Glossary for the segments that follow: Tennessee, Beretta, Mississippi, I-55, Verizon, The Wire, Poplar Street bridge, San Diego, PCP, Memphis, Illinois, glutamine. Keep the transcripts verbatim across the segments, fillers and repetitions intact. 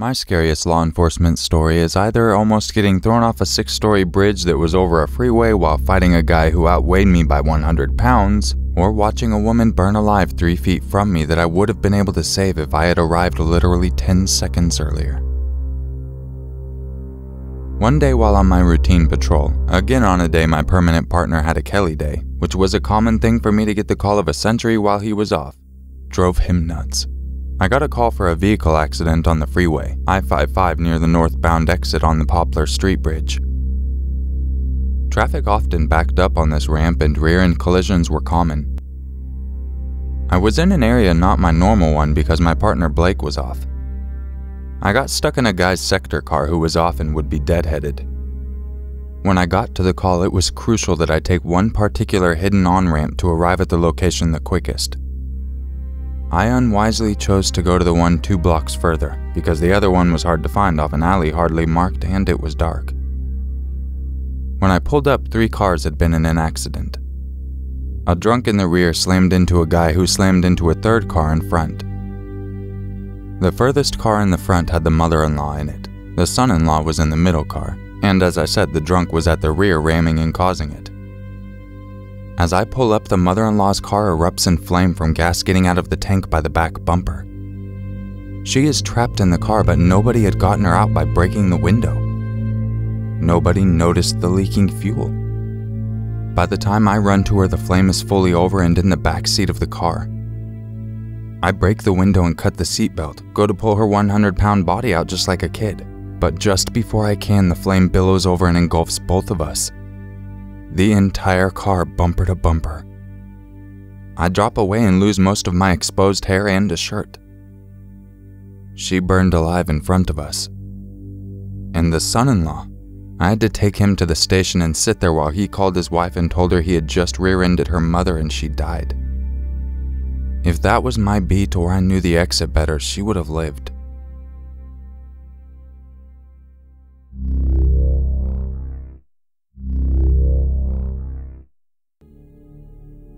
My scariest law enforcement story is either almost getting thrown off a six-story bridge that was over a freeway while fighting a guy who outweighed me by one hundred pounds, or watching a woman burn alive three feet from me that I would have been able to save if I had arrived literally ten seconds earlier. One day while on my routine patrol, again on a day my permanent partner had a Kelly day, which was a common thing for me to get the call of a sentry while he was off, drove him nuts. I got a call for a vehicle accident on the freeway, I fifty-five near the northbound exit on the Poplar Street bridge. Traffic often backed up on this ramp and rear-end collisions were common. I was in an area not my normal one because my partner Blake was off. I got stuck in a guy's sector car who was off and would be deadheaded. When I got to the call, it was crucial that I take one particular hidden on-ramp to arrive at the location the quickest. I unwisely chose to go to the one two blocks further, because the other one was hard to find off an alley hardly marked and it was dark. When I pulled up, three cars had been in an accident. A drunk in the rear slammed into a guy who slammed into a third car in front. The furthest car in the front had the mother-in-law in it. The son-in-law was in the middle car, and as I said, the drunk was at the rear ramming and causing it. As I pull up, the mother-in-law's car erupts in flame from gas getting out of the tank by the back bumper. She is trapped in the car, but nobody had gotten her out by breaking the window. Nobody noticed the leaking fuel. By the time I run to her, the flame is fully over and in the back seat of the car. I break the window and cut the seatbelt, go to pull her one hundred pound body out just like a kid. But just before I can, the flame billows over and engulfs both of us. The entire car bumper to bumper. I drop away and lose most of my exposed hair and a shirt. She burned alive in front of us. And the son-in-law, I had to take him to the station and sit there while he called his wife and told her he had just rear-ended her mother and she died. If that was my beat or I knew the exit better, she would have lived.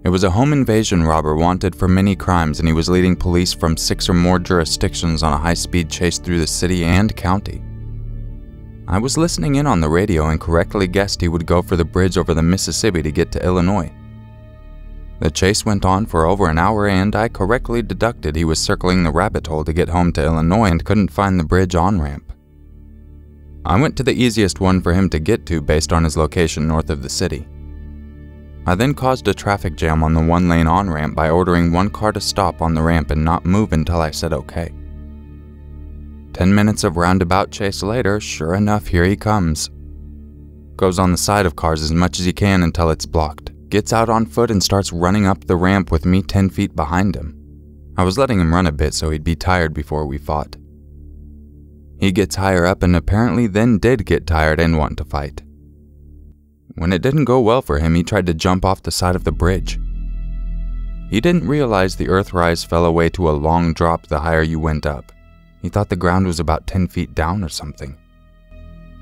It was a home invasion robber wanted for many crimes, and he was leading police from six or more jurisdictions on a high-speed chase through the city and county. I was listening in on the radio and correctly guessed he would go for the bridge over the Mississippi to get to Illinois. The chase went on for over an hour, and I correctly deducted he was circling the rabbit hole to get home to Illinois and couldn't find the bridge on-ramp. I went to the easiest one for him to get to based on his location north of the city. I then caused a traffic jam on the one-lane on-ramp by ordering one car to stop on the ramp and not move until I said okay. Ten minutes of roundabout chase later, sure enough, here he comes. Goes on the side of cars as much as he can until it's blocked. Gets out on foot and starts running up the ramp with me ten feet behind him. I was letting him run a bit so he'd be tired before we fought. He gets higher up and apparently then did get tired and want to fight. When it didn't go well for him, he tried to jump off the side of the bridge. He didn't realize the earthrise fell away to a long drop the higher you went up. He thought the ground was about ten feet down or something.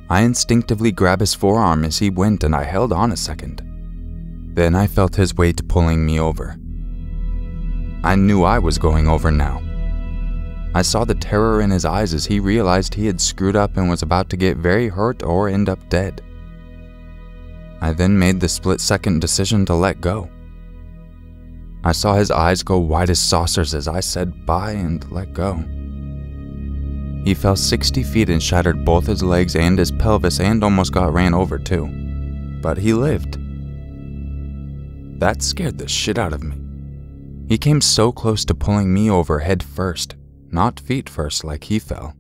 I instinctively grabbed his forearm as he went and I held on a second. Then I felt his weight pulling me over. I knew I was going over now. I saw the terror in his eyes as he realized he had screwed up and was about to get very hurt or end up dead. I then made the split-second decision to let go. I saw his eyes go wide as saucers as I said bye and let go. He fell sixty feet and shattered both his legs and his pelvis and almost got ran over too. But he lived. That scared the shit out of me. He came so close to pulling me over head first, not feet first like he fell.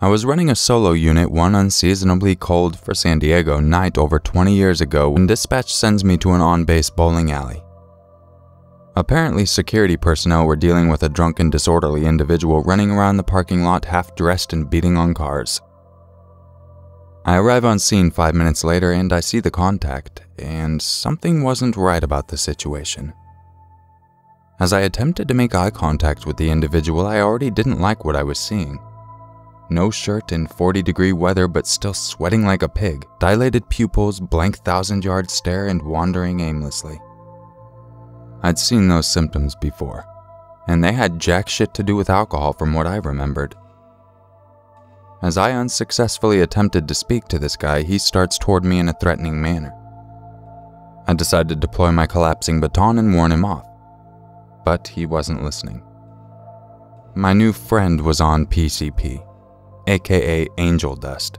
I was running a solo unit one unseasonably cold for San Diego night over twenty years ago when dispatch sends me to an on-base bowling alley. Apparently, security personnel were dealing with a drunken, disorderly individual running around the parking lot half-dressed and beating on cars. I arrive on scene five minutes later and I see the contact, and something wasn't right about the situation. As I attempted to make eye contact with the individual, I already didn't like what I was seeing. no shirt in forty degree weather but still sweating like a pig, dilated pupils, blank thousand yard stare, and wandering aimlessly. I'd seen those symptoms before, and they had jack shit to do with alcohol from what I remembered. As I unsuccessfully attempted to speak to this guy, he starts toward me in a threatening manner. I decided to deploy my collapsing baton and warn him off, but he wasn't listening. My new friend was on P C P, aka angel dust.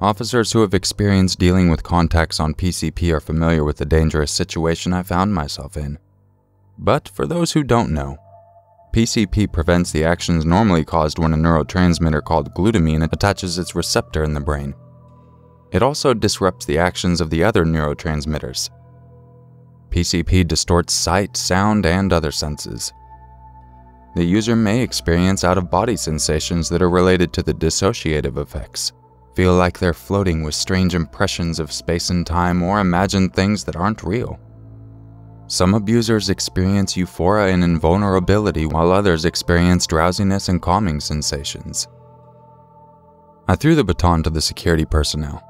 Officers who have experience dealing with contacts on P C P are familiar with the dangerous situation I found myself in. But for those who don't know, P C P prevents the actions normally caused when a neurotransmitter called glutamine attaches its receptor in the brain. It also disrupts the actions of the other neurotransmitters. P C P distorts sight, sound, and other senses. The user may experience out-of-body sensations that are related to the dissociative effects, feel like they're floating with strange impressions of space and time, or imagine things that aren't real. Some abusers experience euphoria and invulnerability, while others experience drowsiness and calming sensations. I threw the baton to the security personnel.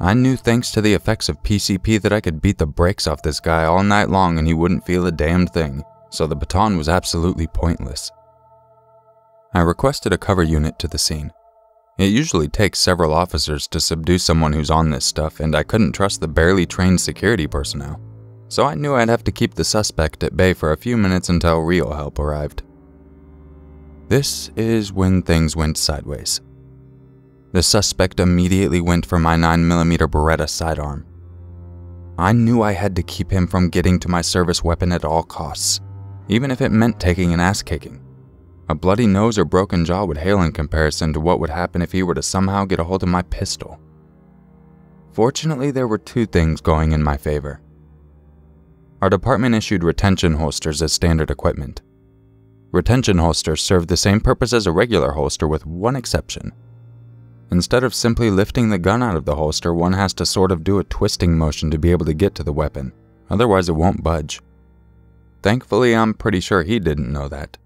I knew thanks to the effects of P C P that I could beat the brakes off this guy all night long and he wouldn't feel a damned thing, so the baton was absolutely pointless. I requested a cover unit to the scene. It usually takes several officers to subdue someone who's on this stuff, and I couldn't trust the barely trained security personnel. So I knew I'd have to keep the suspect at bay for a few minutes until real help arrived. This is when things went sideways. The suspect immediately went for my nine millimeter Beretta sidearm. I knew I had to keep him from getting to my service weapon at all costs, even if it meant taking an ass kicking. A bloody nose or broken jaw would hail in comparison to what would happen if he were to somehow get a hold of my pistol. Fortunately, there were two things going in my favor. Our department issued retention holsters as standard equipment. Retention holsters serve the same purpose as a regular holster with one exception. Instead of simply lifting the gun out of the holster, one has to sort of do a twisting motion to be able to get to the weapon, otherwise it won't budge. Thankfully, I'm pretty sure he didn't know that.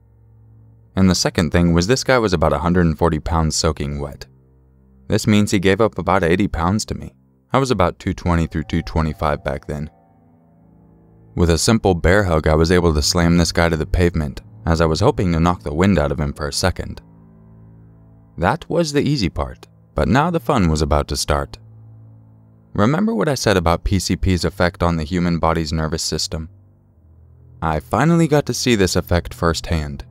And the second thing was this guy was about one hundred forty pounds soaking wet. This means he gave up about eighty pounds to me. I was about two twenty through two twenty-five back then. With a simple bear hug, I was able to slam this guy to the pavement, as I was hoping to knock the wind out of him for a second. That was the easy part, but now the fun was about to start. Remember what I said about P C P's effect on the human body's nervous system? I finally got to see this effect firsthand.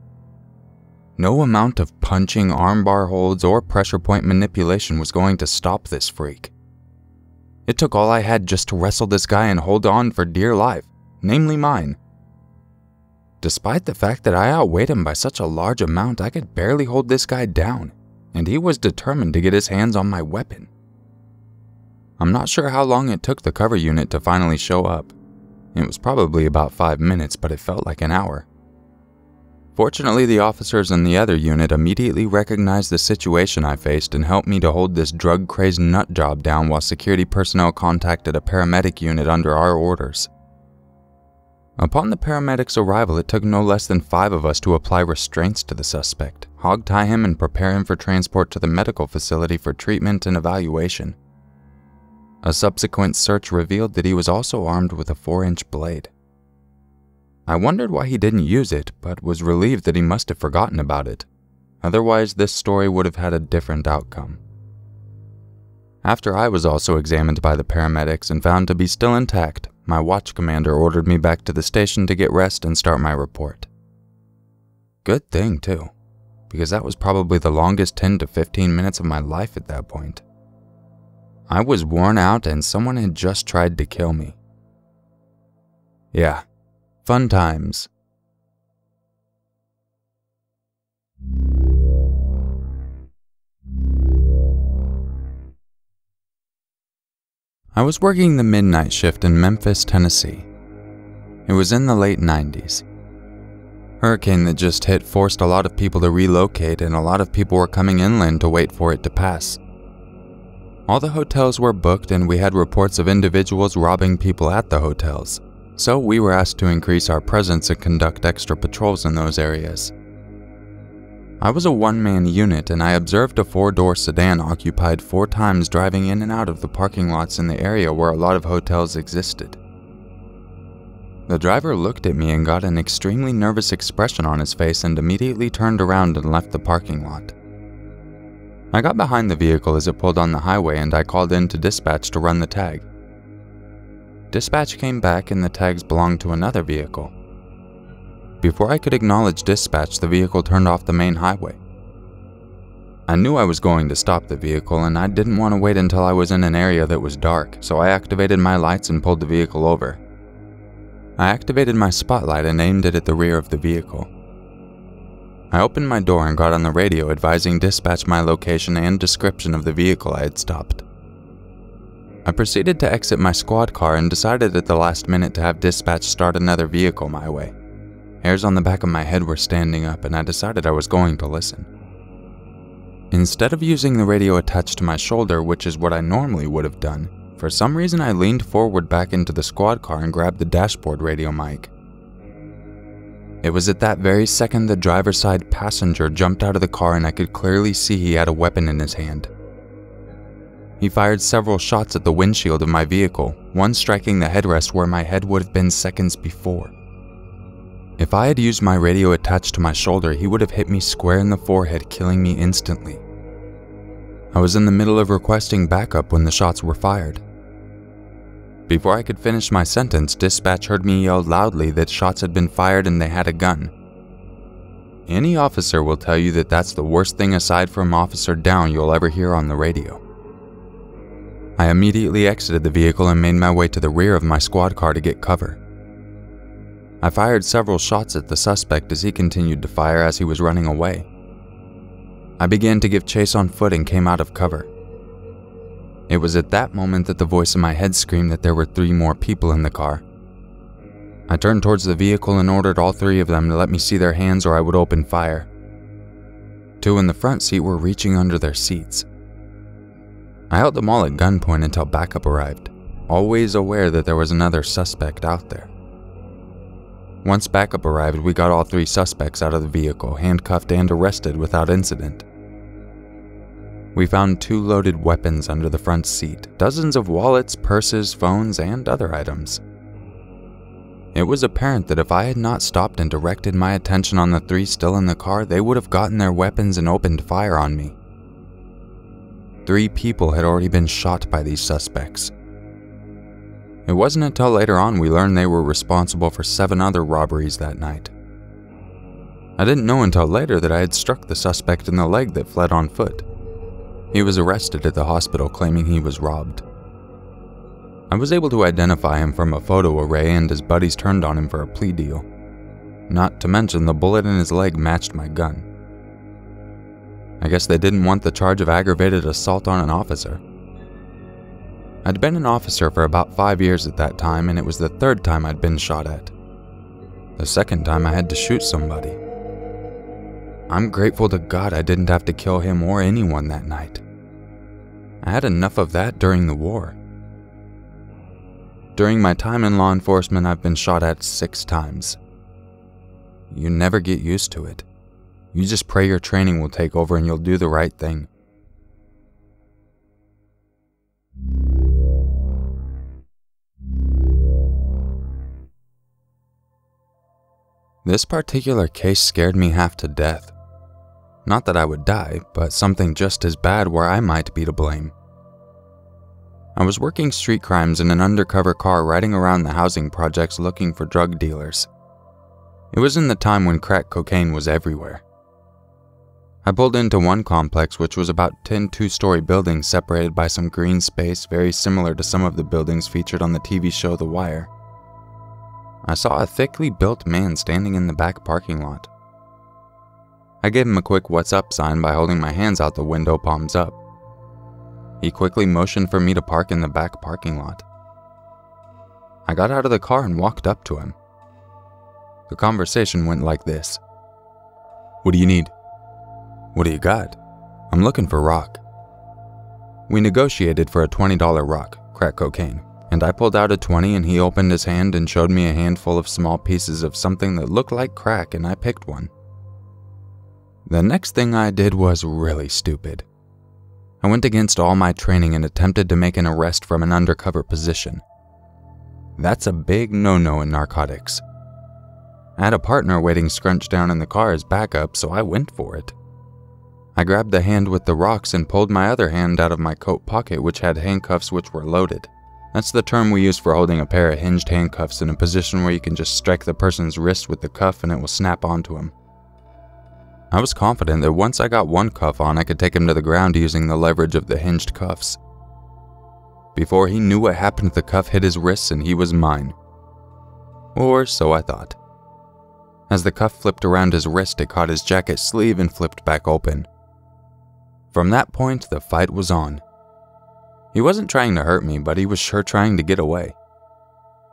No amount of punching, armbar holds, or pressure point manipulation was going to stop this freak. It took all I had just to wrestle this guy and hold on for dear life. Namely mine. Despite the fact that I outweighed him by such a large amount, I could barely hold this guy down, and he was determined to get his hands on my weapon. I'm not sure how long it took the cover unit to finally show up. It was probably about five minutes, but it felt like an hour. Fortunately, the officers in the other unit immediately recognized the situation I faced and helped me to hold this drug-crazed nut job down while security personnel contacted a paramedic unit under our orders. Upon the paramedics' arrival, it took no less than five of us to apply restraints to the suspect, hogtie him, and prepare him for transport to the medical facility for treatment and evaluation. A subsequent search revealed that he was also armed with a four inch blade. I wondered why he didn't use it, but was relieved that he must have forgotten about it. Otherwise, this story would have had a different outcome. After I was also examined by the paramedics and found to be still intact, my watch commander ordered me back to the station to get rest and start my report. Good thing, too, because that was probably the longest ten to fifteen minutes of my life at that point. I was worn out and someone had just tried to kill me. Yeah, fun times. I was working the midnight shift in Memphis, Tennessee. It was in the late nineties. Hurricane that just hit forced a lot of people to relocate, and a lot of people were coming inland to wait for it to pass. All the hotels were booked, and we had reports of individuals robbing people at the hotels, so we were asked to increase our presence and conduct extra patrols in those areas. I was a one-man unit and I observed a four-door sedan occupied four times driving in and out of the parking lots in the area where a lot of hotels existed. The driver looked at me and got an extremely nervous expression on his face and immediately turned around and left the parking lot. I got behind the vehicle as it pulled on the highway and I called in to dispatch to run the tag. Dispatch came back and the tags belonged to another vehicle. Before I could acknowledge dispatch, the vehicle turned off the main highway. I knew I was going to stop the vehicle and I didn't want to wait until I was in an area that was dark, so I activated my lights and pulled the vehicle over. I activated my spotlight and aimed it at the rear of the vehicle. I opened my door and got on the radio advising dispatch my location and description of the vehicle I had stopped. I proceeded to exit my squad car and decided at the last minute to have dispatch start another vehicle my way. Hairs on the back of my head were standing up and I decided I was going to listen. Instead of using the radio attached to my shoulder, which is what I normally would have done, for some reason I leaned forward back into the squad car and grabbed the dashboard radio mic. It was at that very second the driver's side passenger jumped out of the car and I could clearly see he had a weapon in his hand. He fired several shots at the windshield of my vehicle, one striking the headrest where my head would have been seconds before. If I had used my radio attached to my shoulder, he would have hit me square in the forehead, killing me instantly. I was in the middle of requesting backup when the shots were fired. Before I could finish my sentence, dispatch heard me yell loudly that shots had been fired and they had a gun. Any officer will tell you that that's the worst thing aside from "officer down" you'll ever hear on the radio. I immediately exited the vehicle and made my way to the rear of my squad car to get cover. I fired several shots at the suspect as he continued to fire as he was running away. I began to give chase on foot and came out of cover. It was at that moment that the voice in my head screamed that there were three more people in the car. I turned towards the vehicle and ordered all three of them to let me see their hands or I would open fire. Two in the front seat were reaching under their seats. I held them all at gunpoint until backup arrived, always aware that there was another suspect out there. Once backup arrived, we got all three suspects out of the vehicle, handcuffed and arrested without incident. We found two loaded weapons under the front seat, dozens of wallets, purses, phones, and other items. It was apparent that if I had not stopped and directed my attention on the three still in the car, they would have gotten their weapons and opened fire on me. Three people had already been shot by these suspects. It wasn't until later on we learned they were responsible for seven other robberies that night. I didn't know until later that I had struck the suspect in the leg that fled on foot. He was arrested at the hospital claiming he was robbed. I was able to identify him from a photo array and his buddies turned on him for a plea deal. Not to mention the bullet in his leg matched my gun. I guess they didn't want the charge of aggravated assault on an officer. I'd been an officer for about five years at that time and it was the third time I'd been shot at. The second time I had to shoot somebody. I'm grateful to God I didn't have to kill him or anyone that night. I had enough of that during the war. During my time in law enforcement, I've been shot at six times. You never get used to it. You just pray your training will take over and you'll do the right thing. This particular case scared me half to death. Not that I would die, but something just as bad where I might be to blame. I was working street crimes in an undercover car riding around the housing projects looking for drug dealers. It was in the time when crack cocaine was everywhere. I pulled into one complex which was about ten two-story buildings separated by some green space very similar to some of the buildings featured on the T V show The Wire. I saw a thickly built man standing in the back parking lot. I gave him a quick "what's up" sign by holding my hands out the window, palms up. He quickly motioned for me to park in the back parking lot. I got out of the car and walked up to him. The conversation went like this. "What do you need?" "What do you got?" "I'm looking for rock." We negotiated for a twenty dollar rock, crack cocaine. And I pulled out a twenty and he opened his hand and showed me a handful of small pieces of something that looked like crack and I picked one. The next thing I did was really stupid. I went against all my training and attempted to make an arrest from an undercover position. That's a big no-no in narcotics. I had a partner waiting scrunched down in the car as backup, so I went for it. I grabbed the hand with the rocks and pulled my other hand out of my coat pocket, which had handcuffs which were loaded. That's the term we use for holding a pair of hinged handcuffs in a position where you can just strike the person's wrist with the cuff and it will snap onto him. I was confident that once I got one cuff on, I could take him to the ground using the leverage of the hinged cuffs. Before he knew what happened, the cuff hit his wrists and he was mine. Or so I thought. As the cuff flipped around his wrist, it caught his jacket sleeve and flipped back open. From that point, the fight was on. He wasn't trying to hurt me, but he was sure trying to get away.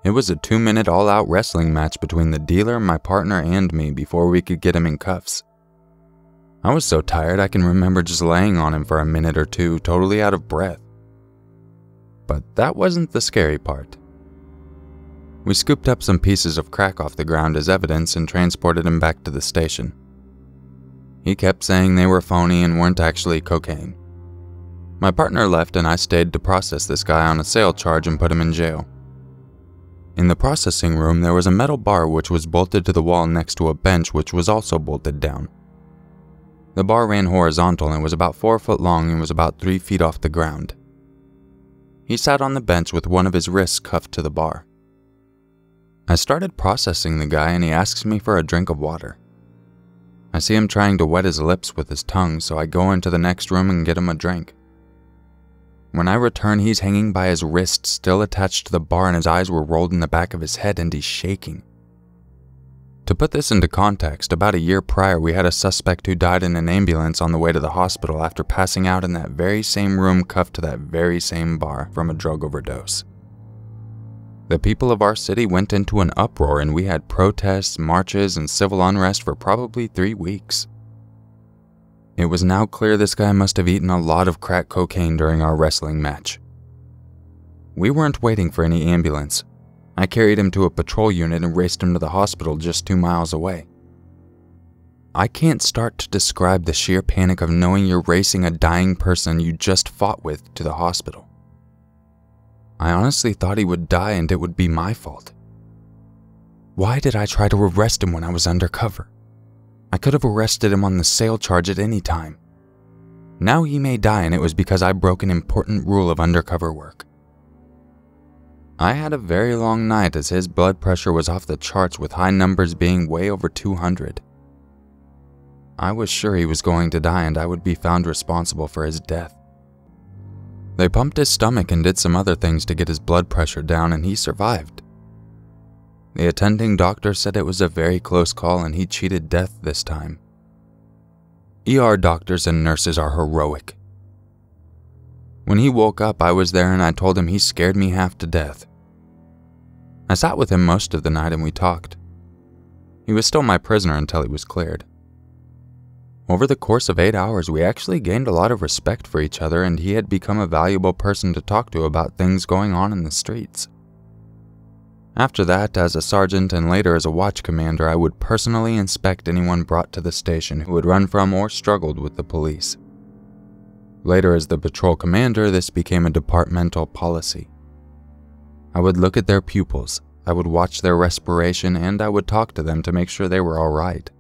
It was a two-minute all-out wrestling match between the dealer, my partner, and me before we could get him in cuffs. I was so tired I can remember just laying on him for a minute or two, totally out of breath. But that wasn't the scary part. We scooped up some pieces of crack off the ground as evidence and transported him back to the station. He kept saying they were phony and weren't actually cocaine. My partner left and I stayed to process this guy on a sale charge and put him in jail. In the processing room, there was a metal bar which was bolted to the wall next to a bench which was also bolted down. The bar ran horizontal and was about four foot long and was about three feet off the ground. He sat on the bench with one of his wrists cuffed to the bar. I started processing the guy and he asks me for a drink of water. I see him trying to wet his lips with his tongue, so I go into the next room and get him a drink. When I return, he's hanging by his wrist, still attached to the bar, and his eyes were rolled in the back of his head and he's shaking. To put this into context, about a year prior we had a suspect who died in an ambulance on the way to the hospital after passing out in that very same room cuffed to that very same bar from a drug overdose. The people of our city went into an uproar and we had protests, marches, and civil unrest for probably three weeks. It was now clear this guy must have eaten a lot of crack cocaine during our wrestling match. We weren't waiting for any ambulance. I carried him to a patrol unit and raced him to the hospital just two miles away. I can't start to describe the sheer panic of knowing you're racing a dying person you just fought with to the hospital. I honestly thought he would die and it would be my fault. Why did I try to arrest him when I was undercover? I could have arrested him on the sale charge at any time. Now he may die and it was because I broke an important rule of undercover work. I had a very long night as his blood pressure was off the charts with high numbers being way over two hundred. I was sure he was going to die and I would be found responsible for his death. They pumped his stomach and did some other things to get his blood pressure down and he survived. The attending doctor said it was a very close call and he cheated death this time. E R doctors and nurses are heroic. When he woke up, I was there and I told him he scared me half to death. I sat with him most of the night and we talked. He was still my prisoner until he was cleared. Over the course of eight hours, we actually gained a lot of respect for each other and he had become a valuable person to talk to about things going on in the streets. After that, as a sergeant and later as a watch commander, I would personally inspect anyone brought to the station who had run from or struggled with the police. Later as the patrol commander, this became a departmental policy. I would look at their pupils, I would watch their respiration, and I would talk to them to make sure they were alright.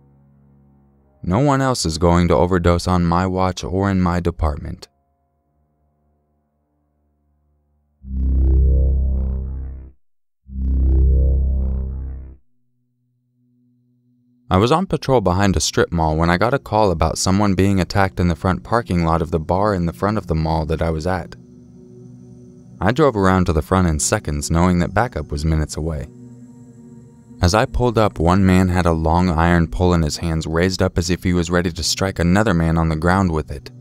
No one else is going to overdose on my watch or in my department. I was on patrol behind a strip mall when I got a call about someone being attacked in the front parking lot of the bar in the front of the mall that I was at. I drove around to the front in seconds, knowing that backup was minutes away. As I pulled up, one man had a long iron pole in his hands raised up as if he was ready to strike another man on the ground with it.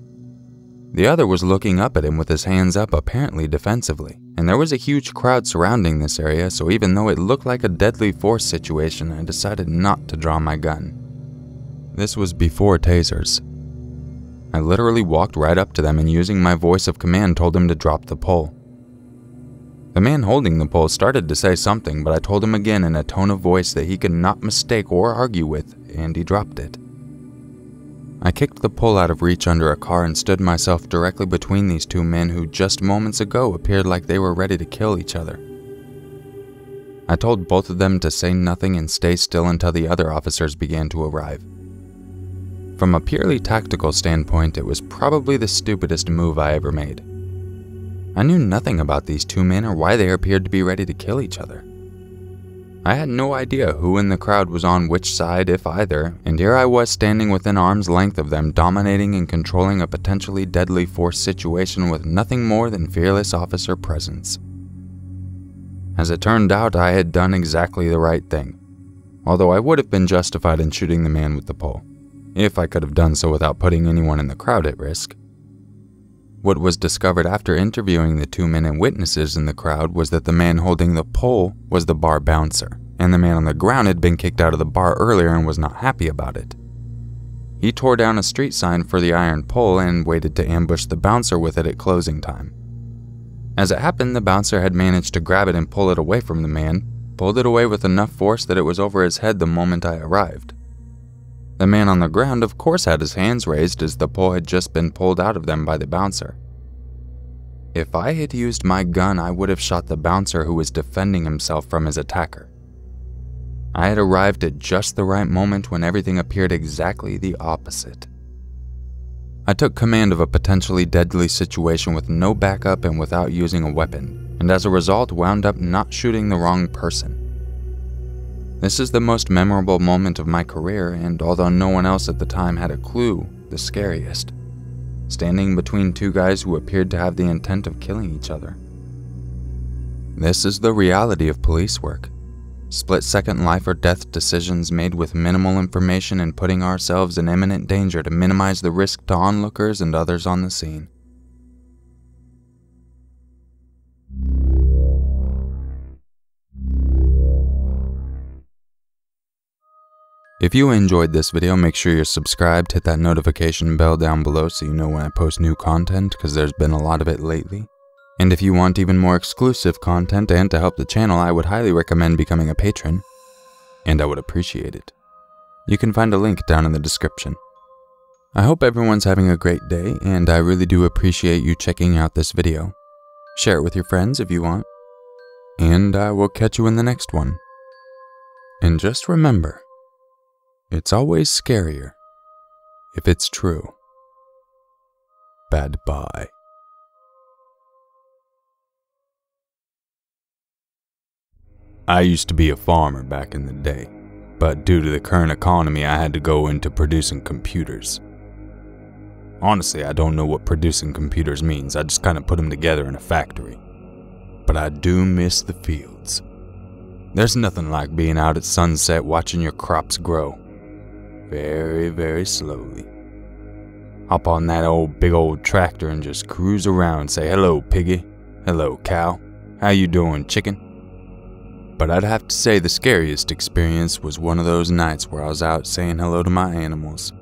The other was looking up at him with his hands up, apparently defensively, and there was a huge crowd surrounding this area, so even though it looked like a deadly force situation, I decided not to draw my gun. This was before tasers. I literally walked right up to them and using my voice of command told him to drop the pole. The man holding the pole started to say something, but I told him again in a tone of voice that he could not mistake or argue with, and he dropped it. I kicked the pole out of reach under a car and stood myself directly between these two men who just moments ago appeared like they were ready to kill each other. I told both of them to say nothing and stay still until the other officers began to arrive. From a purely tactical standpoint, it was probably the stupidest move I ever made. I knew nothing about these two men or why they appeared to be ready to kill each other. I had no idea who in the crowd was on which side, if either, and here I was standing within arm's length of them, dominating and controlling a potentially deadly force situation with nothing more than fearless officer presence. As it turned out, I had done exactly the right thing, although I would have been justified in shooting the man with the pole, if I could have done so without putting anyone in the crowd at risk. What was discovered after interviewing the two men and witnesses in the crowd was that the man holding the pole was the bar bouncer, and the man on the ground had been kicked out of the bar earlier and was not happy about it. He tore down a street sign for the iron pole and waited to ambush the bouncer with it at closing time. As it happened, the bouncer had managed to grab it and pull it away from the man, pulled it away with enough force that it was over his head the moment I arrived. The man on the ground of course had his hands raised as the pole had just been pulled out of them by the bouncer. If I had used my gun, I would have shot the bouncer who was defending himself from his attacker. I had arrived at just the right moment when everything appeared exactly the opposite. I took command of a potentially deadly situation with no backup and without using a weapon, and as a result wound up not shooting the wrong person. This is the most memorable moment of my career, and although no one else at the time had a clue, the scariest. Standing between two guys who appeared to have the intent of killing each other. This is the reality of police work. Split-second life or death decisions made with minimal information and putting ourselves in imminent danger to minimize the risk to onlookers and others on the scene. If you enjoyed this video, make sure you're subscribed, hit that notification bell down below so you know when I post new content, because there's been a lot of it lately. And if you want even more exclusive content and to help the channel, I would highly recommend becoming a patron, and I would appreciate it. You can find a link down in the description. I hope everyone's having a great day, and I really do appreciate you checking out this video. Share it with your friends if you want, and I will catch you in the next one. And just remember, it's always scarier if it's true. Bad bye. I used to be a farmer back in the day, but due to the current economy, I had to go into producing computers. Honestly, I don't know what producing computers means. I just kind of put them together in a factory. But I do miss the fields. There's nothing like being out at sunset watching your crops grow. Very, very slowly. Hop on that old big old tractor and just cruise around and say, "Hello, piggy. Hello, cow. How you doing, chicken?" But I'd have to say the scariest experience was one of those nights where I was out saying hello to my animals.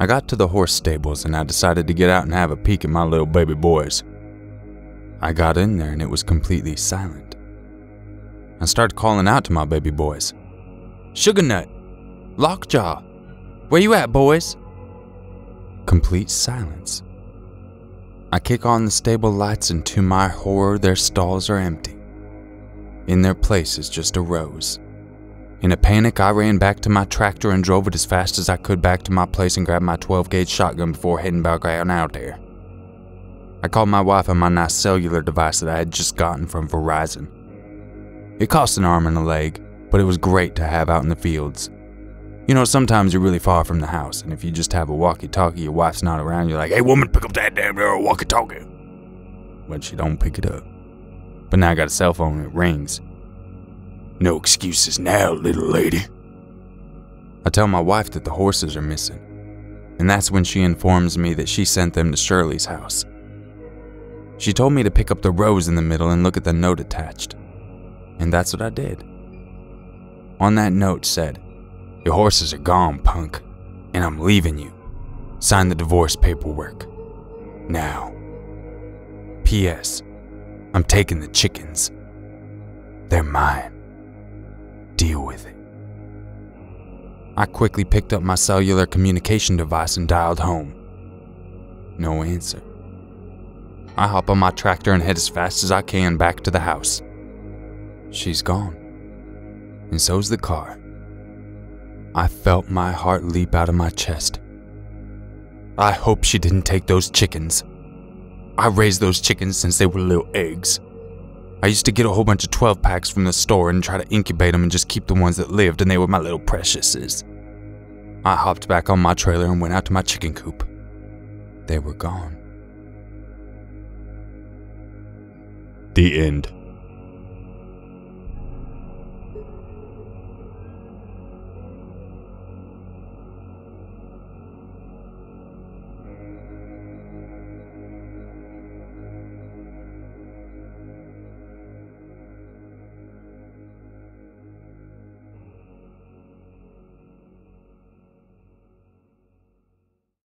I got to the horse stables and I decided to get out and have a peek at my little baby boys. I got in there and it was completely silent. I started calling out to my baby boys. "Sugarnut! Lockjaw! Where you at, boys?" Complete silence. I kick on the stable lights and to my horror, their stalls are empty. In their place is just a rose. In a panic, I ran back to my tractor and drove it as fast as I could back to my place and grabbed my twelve gauge shotgun before heading back out there. I called my wife on my nice cellular device that I had just gotten from Verizon. It cost an arm and a leg, but it was great to have out in the fields. You know, sometimes you're really far from the house, and if you just have a walkie-talkie, your wife's not around, you're like, "Hey woman, pick up that damn walkie-talkie." But she don't pick it up. But now I got a cell phone and it rings. No excuses now, little lady. I tell my wife that the horses are missing, and that's when she informs me that she sent them to Shirley's house. She told me to pick up the rose in the middle and look at the note attached, and that's what I did. On that note said, "Your horses are gone, punk, and I'm leaving you. Sign the divorce paperwork. Now. P S I'm taking the chickens. They're mine. Deal with it." I quickly picked up my cellular communication device and dialed home. No answer. I hop on my tractor and head as fast as I can back to the house. She's gone. And so's the car. I felt my heart leap out of my chest. I hope she didn't take those chickens. I raised those chickens since they were little eggs. I used to get a whole bunch of twelve packs from the store and try to incubate them and just keep the ones that lived, and they were my little preciouses. I hopped back on my trailer and went out to my chicken coop. They were gone. The end.